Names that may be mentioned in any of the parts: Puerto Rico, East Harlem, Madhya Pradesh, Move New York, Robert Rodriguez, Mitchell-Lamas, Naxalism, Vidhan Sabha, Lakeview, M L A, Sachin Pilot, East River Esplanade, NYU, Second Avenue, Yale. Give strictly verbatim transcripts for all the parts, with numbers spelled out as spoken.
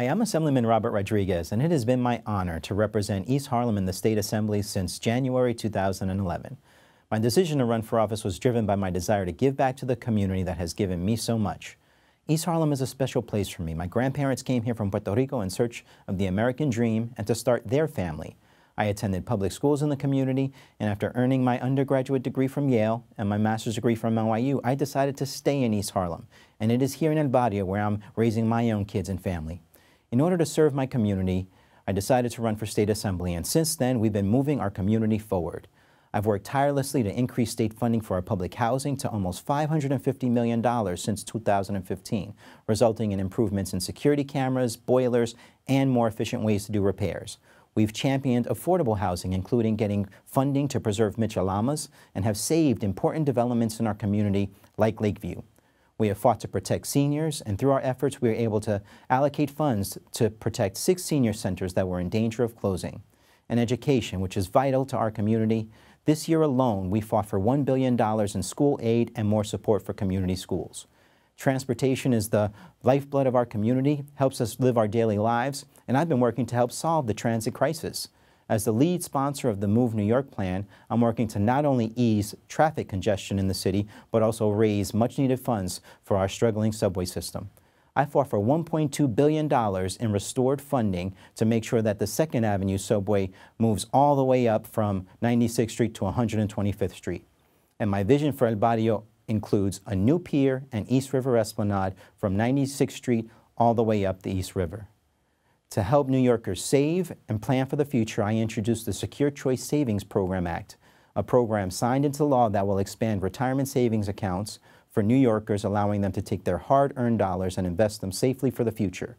Hi, I'm Assemblyman Robert Rodriguez, and it has been my honor to represent East Harlem in the State Assembly since January two thousand eleven. My decision to run for office was driven by my desire to give back to the community that has given me so much. East Harlem is a special place for me. My grandparents came here from Puerto Rico in search of the American dream and to start their family. I attended public schools in the community, and after earning my undergraduate degree from Yale and my master's degree from N Y U, I decided to stay in East Harlem, and it is here in El Barrio where I'm raising my own kids and family. In order to serve my community, I decided to run for state assembly, and since then, we've been moving our community forward. I've worked tirelessly to increase state funding for our public housing to almost five hundred fifty million dollars since two thousand fifteen, resulting in improvements in security cameras, boilers, and more efficient ways to do repairs. We've championed affordable housing, including getting funding to preserve Mitchell-Lamas, and have saved important developments in our community like Lakeview. We have fought to protect seniors, and through our efforts, we were able to allocate funds to protect six senior centers that were in danger of closing. And education, which is vital to our community. This year alone, we fought for one billion dollars in school aid and more support for community schools. Transportation is the lifeblood of our community, helps us live our daily lives, and I've been working to help solve the transit crisis. As the lead sponsor of the Move New York plan, I'm working to not only ease traffic congestion in the city, but also raise much-needed funds for our struggling subway system. I fought for one point two billion dollars in restored funding to make sure that the Second Avenue subway moves all the way up from ninety-sixth Street to one hundred twenty-fifth Street. And my vision for El Barrio includes a new pier and East River Esplanade from ninety-sixth Street all the way up the East River. To help New Yorkers save and plan for the future, I introduced the Secure Choice Savings Program Act, a program signed into law that will expand retirement savings accounts for New Yorkers, allowing them to take their hard-earned dollars and invest them safely for the future.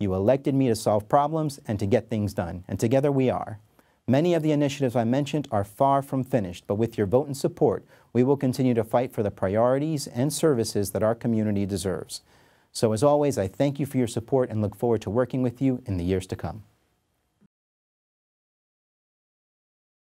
You elected me to solve problems and to get things done, and together we are. Many of the initiatives I mentioned are far from finished, but with your vote and support, we will continue to fight for the priorities and services that our community deserves. So as always, I thank you for your support and look forward to working with you in the years to come.